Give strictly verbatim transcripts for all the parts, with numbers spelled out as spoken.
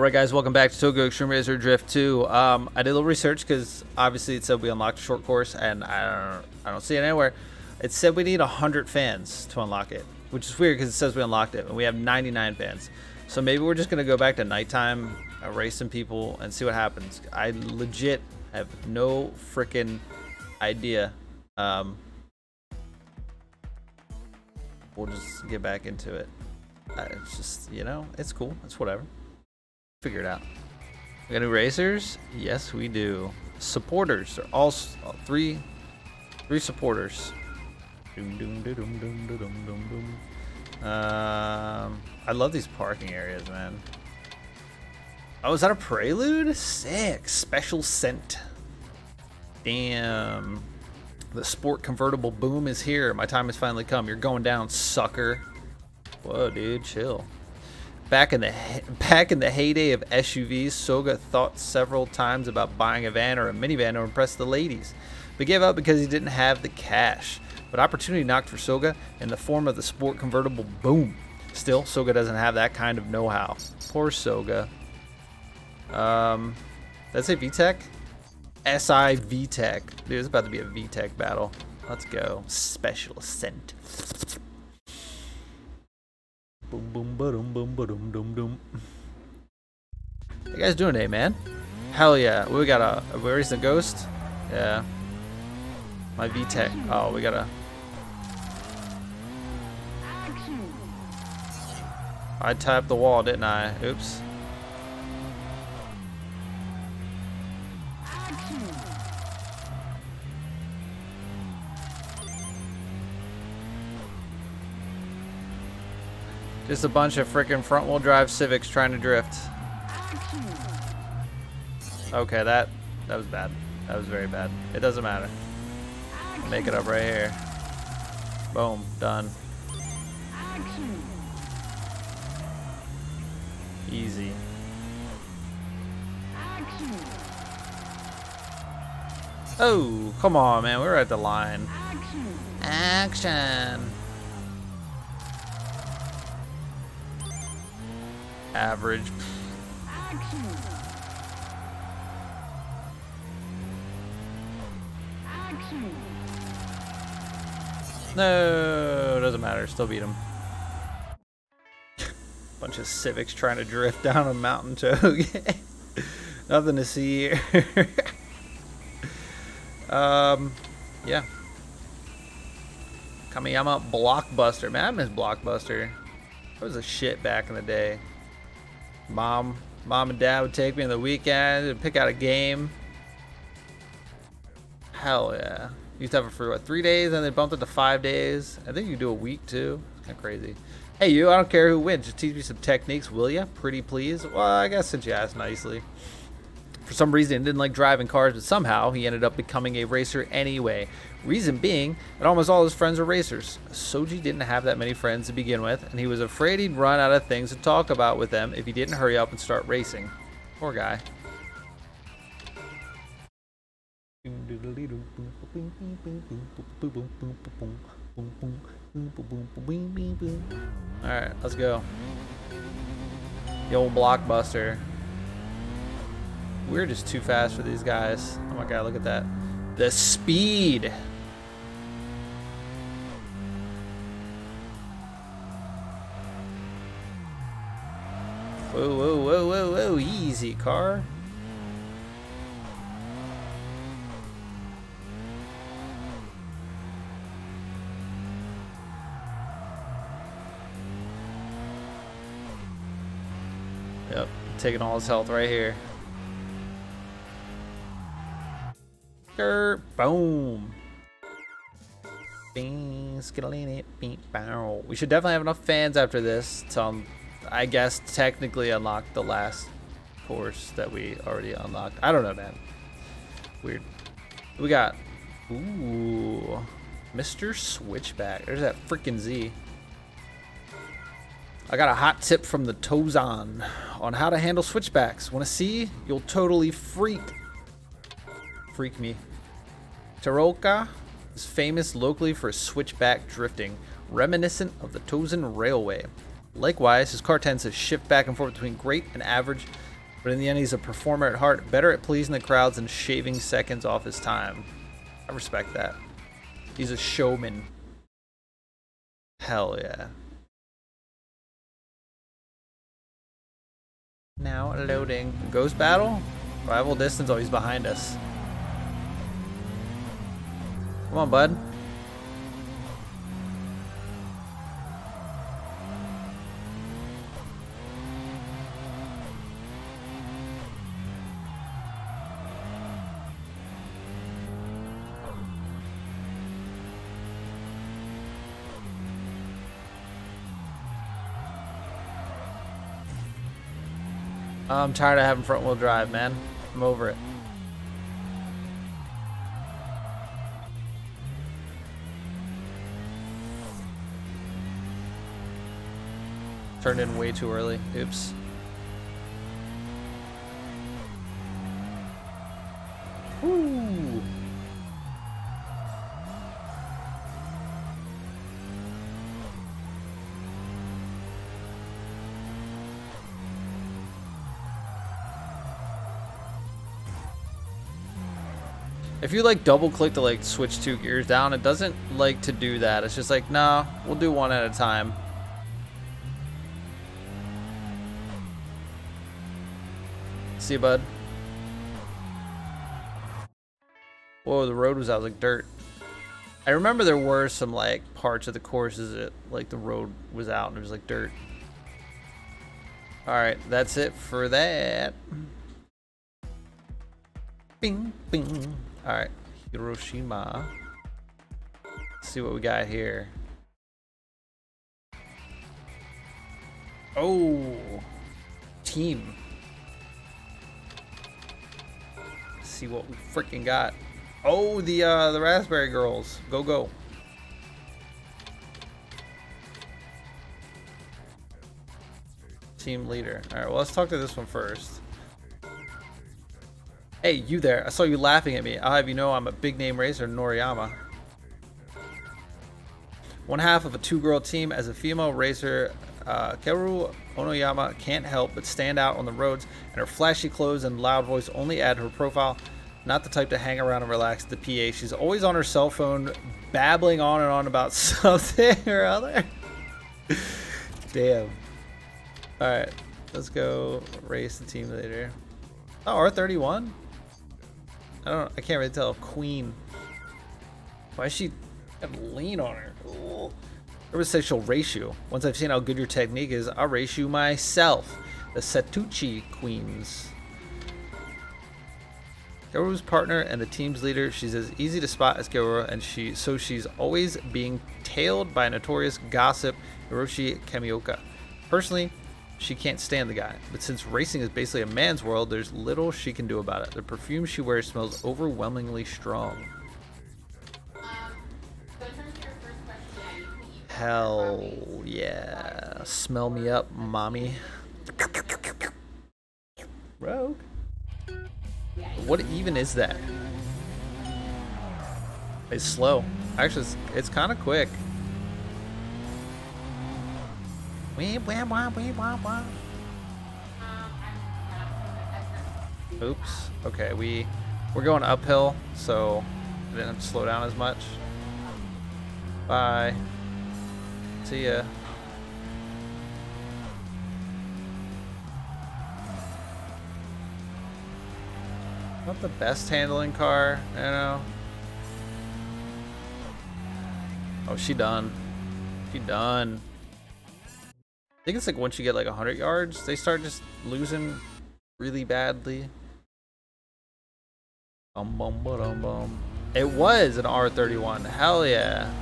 Alright guys, welcome back to Tokyo Xtreme Racer Drift two. Um, I did a little research because obviously it said we unlocked a short course and I don't, I don't see it anywhere. It said we need one hundred fans to unlock it, which is weird because it says we unlocked it and we have ninety-nine fans. So maybe we're just going to go back to nighttime, uh, race some people and see what happens. I legit have no freaking idea. Um, we'll just get back into it. Uh, it's just, you know, it's cool. It's whatever. Figure it out. We got new racers? Yes, we do. Supporters. They're all, all three, three supporters. Doom, doom, doom, doom, doom, doom, doom, doom. Um, I love these parking areas, man. Oh, is that a prelude? Sick. Special scent. Damn. The sport convertible boom is here. My time has finally come. You're going down, sucker. Whoa, dude. Chill. Back in the back in the heyday of S U Vs, Soga thought several times about buying a van or a minivan to impress the ladies, but gave up because he didn't have the cash. But opportunity knocked for Soga in the form of the sport convertible boom. Still, Soga doesn't have that kind of know-how. Poor Soga. Um, did I say V TEC? S I V TEC. Dude, it's about to be a V TEC battle. Let's go. Special ascent. Boom, boom, ba-dum, boom, ba-dum, dum, dum. How you guys doing today, man? Hell yeah. We got a... Where is the ghost? Yeah. My V TEC. Oh, we got a... I tapped the wall, didn't I? Oops. Just a bunch of freaking front-wheel drive Civics trying to drift. Okay, that that was bad. That was very bad. It doesn't matter. I'll make it up right here. Boom, done. Easy. Oh, come on, man. We're at the line. Action. Average. Action. Action. No, doesn't matter. Still beat him. Bunch of Civics trying to drift down a mountain toge. Nothing to see here. um, yeah. Kamiyama Blockbuster. Man, I miss Blockbuster. That was a shit back in the day. Mom, mom and dad would take me on the weekend and pick out a game. Hell yeah. Used to have it for what, three days and they bumped it to five days. I think you do a week too. It's kind of crazy. Hey you, I don't care who wins. Just teach me some techniques, will ya? Pretty please. Well, I guess since you asked nicely. For some reason, he didn't like driving cars, but somehow he ended up becoming a racer anyway. Reason being that almost all his friends were racers. Soji didn't have that many friends to begin with, and he was afraid he'd run out of things to talk about with them if he didn't hurry up and start racing. Poor guy. Alright, let's go. The old Blockbuster. We're just too fast for these guys. Oh my god, look at that. The speed! Whoa, whoa, whoa, whoa, whoa, easy car. Yep, taking all his health right here. Boom. We should definitely have enough fans after this to, um, I guess, technically unlock the last course that we already unlocked. I don't know, man. Weird. We got, ooh, Mister Switchback. There's that freaking Z. I got a hot tip from the Tozen on how to handle switchbacks. Want to see? You'll totally freak. Freak me. Taroka is famous locally for switchback drifting, reminiscent of the Tozen Railway. Likewise, his car tends to shift back and forth between great and average, but in the end he's a performer at heart, better at pleasing the crowds and shaving seconds off his time. I respect that. He's a showman. Hell yeah. Now loading. Ghost battle? Rival distance? Oh, he's behind us. Come on, bud. I'm tired of having front wheel drive, man. I'm over it. Turned in way too early. Oops. Ooh. If you like double click to like switch two gears down, it doesn't like to do that. It's just like, nah, we'll do one at a time. See you, bud. Whoa, the road was out like dirt. I remember there were some like parts of the courses that like the road was out and it was like dirt. All right, that's it for that. Bing, bing. All right, Hiroshima. Let's see what we got here. Oh, team. Let's see what we freaking got. Oh, the uh, the Raspberry Girls. Go go. Team leader. All right, well, let's talk to this one first. Hey, you there. I saw you laughing at me. I'll have you know I'm a big-name racer, Noriyama. One half of a two-girl team as a female racer, uh, Keru Onoyama can't help but stand out on the roads, and her flashy clothes and loud voice only add to her profile. Not the type to hang around and relax at the P A. She's always on her cell phone, babbling on and on about something or other. Damn. All right, let's go race the team later. Oh, R thirty-one? I don't. I can't really tell. Queen. Why is she lean on her? Ooh. Everyone says she'll race you. Once I've seen how good your technique is, I'll race you myself. The Satouchi Queens. Garou's partner and the team's leader. She's as easy to spot as Garou, and she so she's always being tailed by notorious gossip Hiroshi Kamioka. Personally, she can't stand the guy, but since racing is basically a man's world, there's little she can do about it. The perfume she wears smells overwhelmingly strong. Um, so in terms of your first question, yeah, hell yeah. Smell me up, mommy. Rogue? What even is that? It's slow. Actually, it's, it's kind of quick. Oops. Okay, we we're going uphill, so I didn't have to slow down as much. Bye. See ya. Not the best handling car, you know. Oh, she done. She done. I think it's like once you get like one hundred yards, they start just losing really badly. Bum, bum, ba-dum, bum. It was an R thirty-one. Hell yeah.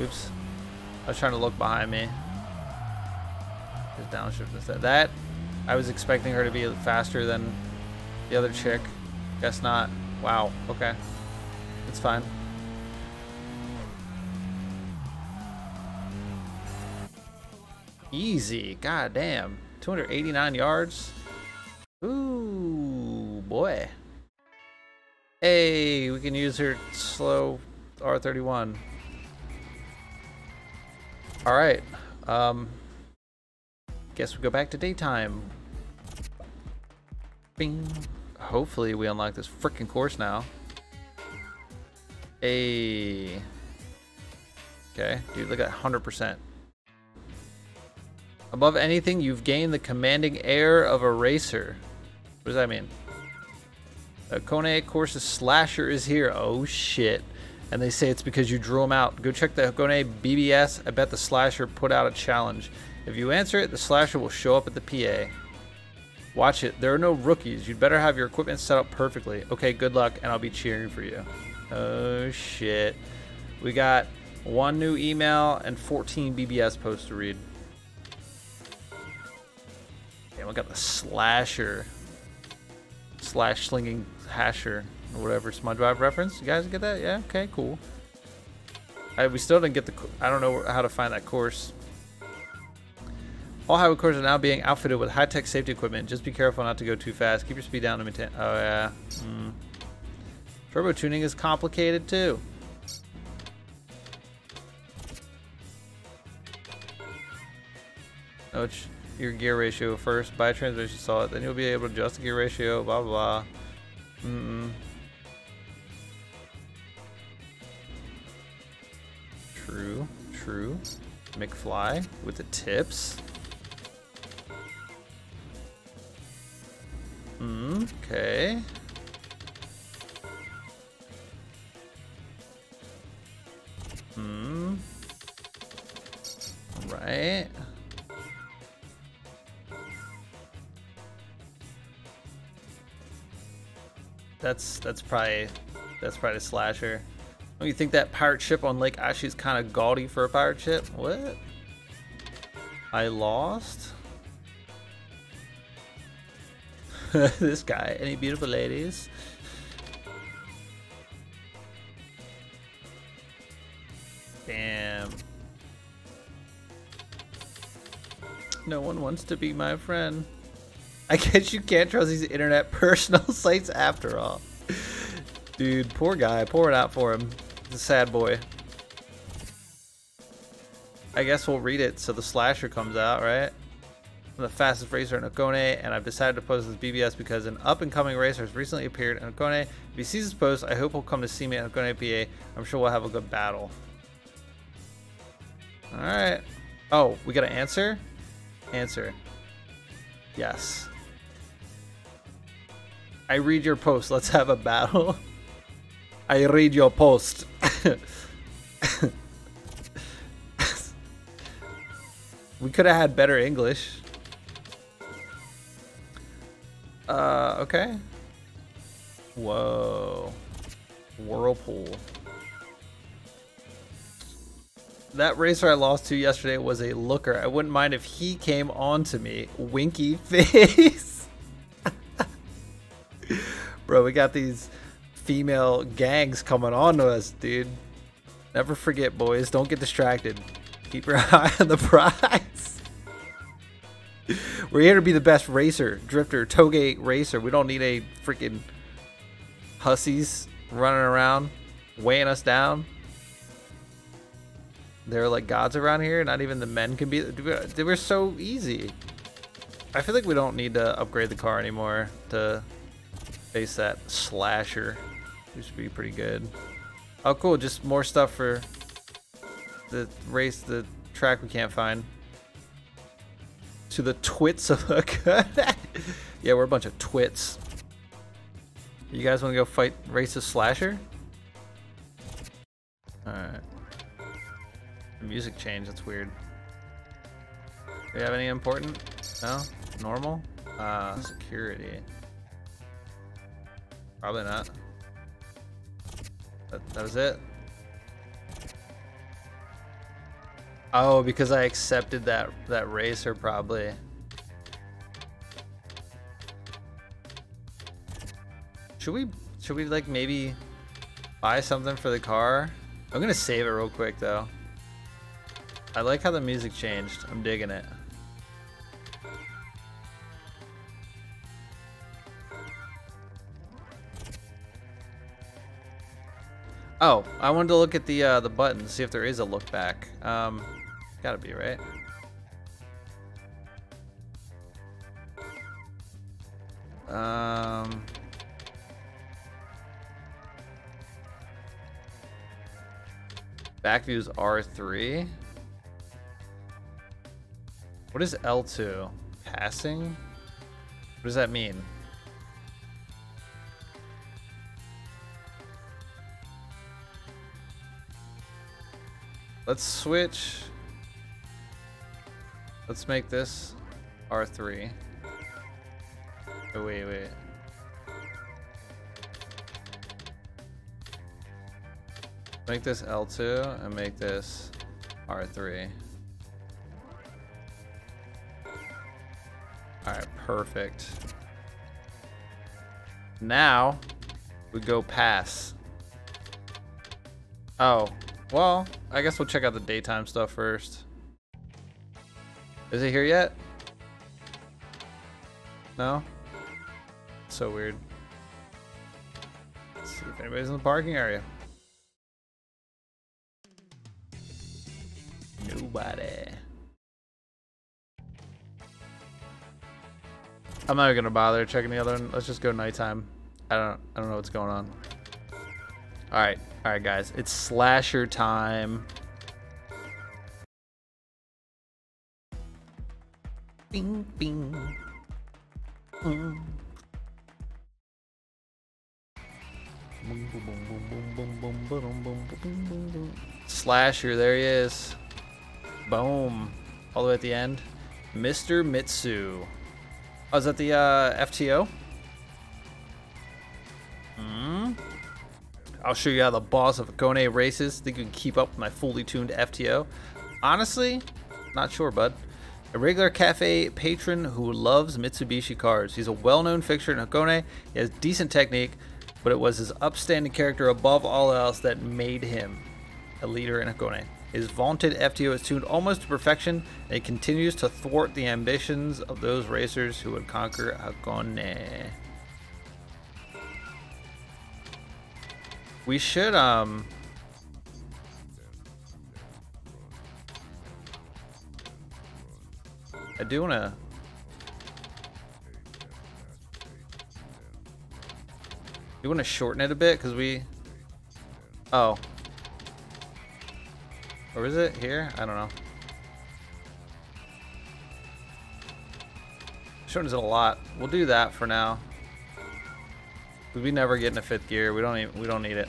Oops. I was trying to look behind me. Just downshift instead. That, I was expecting her to be faster than the other chick. Guess not. Wow, okay. It's fine. Easy, god damn. two hundred eighty-nine yards. Ooh, boy. Hey, we can use her slow R thirty-one. All right. Um, guess we go back to daytime. Bing. Hopefully we unlock this frickin' course now. Hey. Okay, dude, look at one hundred percent. Above anything, you've gained the commanding air of a racer. What does that mean? Hakone Course's Slasher is here. Oh, shit. And they say it's because you drew him out. Go check the Hakone B B S. I bet the Slasher put out a challenge. If you answer it, the Slasher will show up at the P A. Watch it. There are no rookies. You'd better have your equipment set up perfectly. Okay, good luck, and I'll be cheering for you. Oh, shit. We got one new email and fourteen B B S posts to read. Damn, we got the Slasher. Slash slinging hasher or whatever. It's my drive reference. You guys get that? Yeah? Okay, cool. I, we still didn't get the... I don't know how to find that course. All highway courses are now being outfitted with high-tech safety equipment. Just be careful not to go too fast. Keep your speed down to maintain... Oh, yeah. Mm. Turbo tuning is complicated, too. Oh, it's your gear ratio first, buy a transmission solid, then you'll be able to adjust the gear ratio, blah blah blah. Mm-mm. True, true. McFly with the tips. Mm, okay. Mm. All right. That's that's probably that's probably a Slasher. Don't you think that pirate ship on Lake Ashi is kind of gaudy for a pirate ship? What? I lost. This guy. Any beautiful ladies? Damn. No one wants to be my friend. I guess you can't trust these internet personal sites after all. Dude, poor guy. Pour it out for him. He's a sad boy. I guess we'll read it so the Slasher comes out, right? I'm the fastest racer in Hakone, and I've decided to post this B B S because an up-and-coming racer has recently appeared in Hakone. If he sees this post, I hope he'll come to see me at Hakone P A. I'm sure we'll have a good battle. Alright. Oh, we got an answer? Answer. Yes. I read your post. Let's have a battle. I read your post. We could have had better English. Uh, okay. Whoa. Whirlpool. That racer I lost to yesterday was a looker. I wouldn't mind if he came on to me. Winky face. Bro, we got these female gangs coming on to us, dude. Never forget, boys. Don't get distracted. Keep your eye on the prize. We're here to be the best racer, drifter, toge racer. We don't need any freaking hussies running around, weighing us down. There are like gods around here. Not even the men can be. They were so easy. I feel like we don't need to upgrade the car anymore to face that Slasher. Used to be pretty good. Oh, cool. Just more stuff for the race, the track we can't find. To the twits of Hakone. Yeah, we're a bunch of twits. You guys want to go fight race of Slasher? All right. Music change, that's weird. Do we have any important? No? Normal? Uh, security. Probably not. That, that was it? Oh, because I accepted that, that racer, probably. Should we, should we like maybe buy something for the car? I'm gonna save it real quick though. I like how the music changed. I'm digging it. Oh, I wanted to look at the uh, the button, see if there is a look back. Um, gotta be, right? Um. Back view is R three. What is L two? Passing? What does that mean? Let's switch. Let's make this R three. Oh, wait, wait. Make this L two and make this R three. Alright, perfect. Now we go pass. Oh, well, I guess we'll check out the daytime stuff first. Is it here yet? No? So weird. Let's see if anybody's in the parking area. Nobody. I'm not even gonna bother checking the other one. Let's just go nighttime. I don't I don't know what's going on. Alright, alright guys, it's slasher time. Bing bing. Mm. Slasher, there he is. Boom. All the way at the end. Mister Mitsu. Oh, is that the uh, F T O? Mm. I'll show you how the boss of Hakone races. Think you can keep up with my fully tuned F T O? Honestly, not sure, bud. A regular cafe patron who loves Mitsubishi cars. He's a well-known fixture in Hakone. He has decent technique, but it was his upstanding character above all else that made him a leader in Hakone. His vaunted F T O is tuned almost to perfection, and it continues to thwart the ambitions of those racers who would conquer Hakone. We should, um... I do wanna... You want to shorten it a bit, because we... Oh. Or is it here? I don't know. Shortens it a lot. We'll do that for now. We never get into fifth gear. We don't even, we don't need it.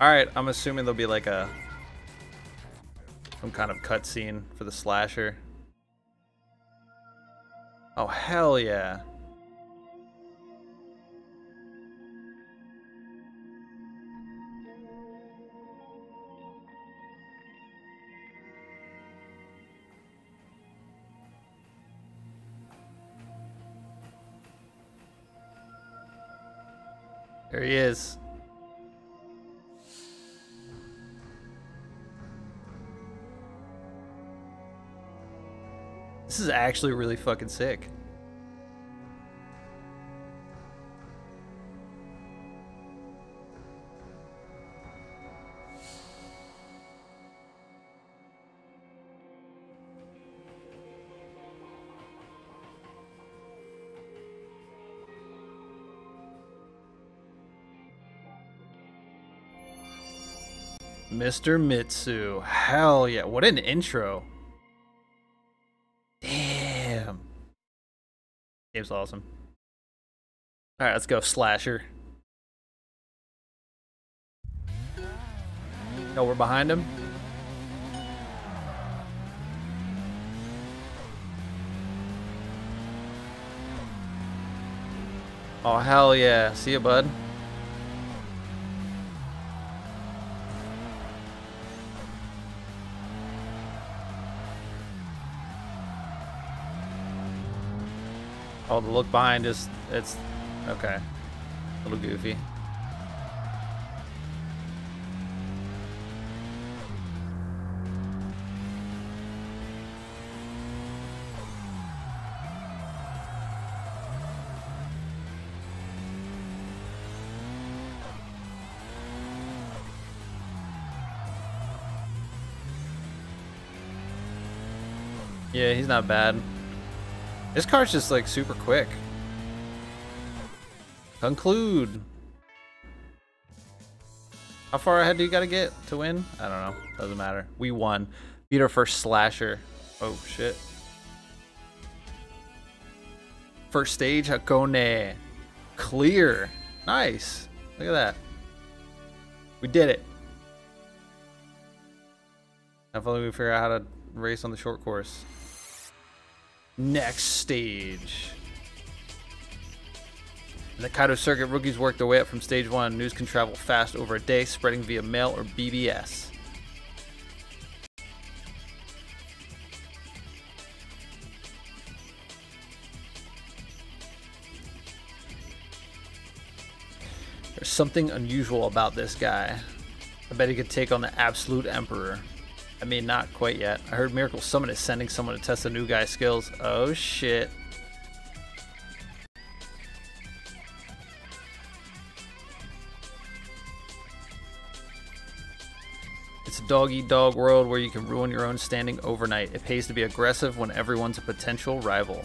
Alright, I'm assuming there'll be like a... some kind of cutscene for the slasher. Oh, hell yeah. There he is. This is actually really fucking sick. Mister Mitsu. Hell yeah. What an intro. Damn. Game's awesome. All right, let's go slasher. No, we're behind him. Oh, hell yeah. See ya, bud. Oh, the look behind is, it's, okay. A little goofy. Yeah, he's not bad. This car's just like super quick. Conclude. How far ahead do you gotta get to win? I don't know. Doesn't matter. We won. Beat our first slasher. Oh shit. First stage Hakone. Clear. Nice. Look at that. We did it. Hopefully we figure out how to race on the short course. Next stage. The Kaido circuit rookies work their way up from stage one. News can travel fast over a day, spreading via mail or B B S. There's something unusual about this guy. I bet he could take on the absolute emperor. I mean, not quite yet. I heard Miracle Summon is sending someone to test the new guy's skills. Oh shit. It's a dog-eat-dog world where you can ruin your own standing overnight. It pays to be aggressive when everyone's a potential rival.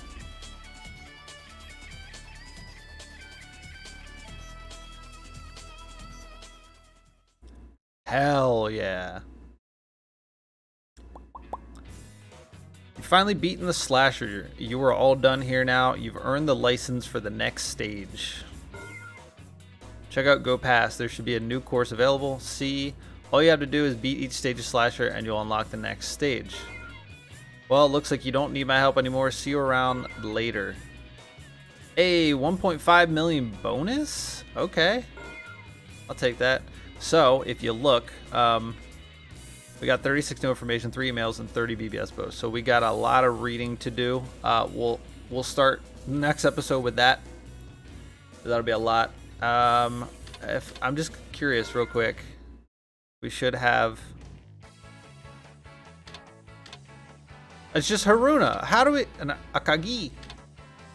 Hell yeah. You've finally beaten the slasher. You are all done here now. You've earned the license for the next stage. Check out Go Pass. There should be a new course available. See, all you have to do is beat each stage of slasher and you'll unlock the next stage. Well, it looks like you don't need my help anymore. See you around later. A one point five million bonus? Okay. I'll take that. So, if you look, um, we got thirty-six new information, three emails, and thirty B B S posts. So we got a lot of reading to do. Uh, we'll we'll start next episode with that. That'll be a lot. Um, if I'm just curious, real quick, we should have. It's just Haruna. How do we? An Akagi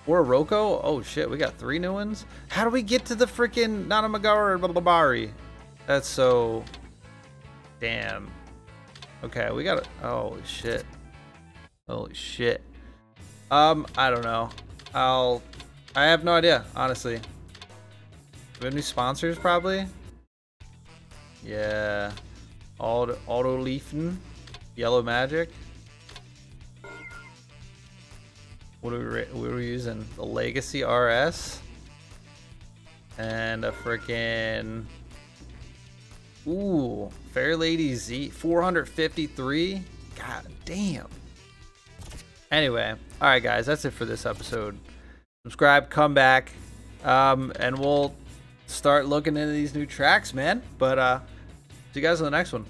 or a Roko? Oh shit, we got three new ones. How do we get to the freaking Nanamagara or Babari? That's so damn. Okay, we got it. Holy shit. Holy shit. Um, I don't know. I'll I have no idea, honestly. Do we have new sponsors probably? Yeah. Auto Auto Leafin. Yellow Magic. What are we what are we using? The Legacy R S. And a freaking Ooh, Fair Lady Z four fifty-three. God damn. Anyway, all right, guys, that's it for this episode. Subscribe, come back, um, and we'll start looking into these new tracks, man. But uh, see you guys on the next one.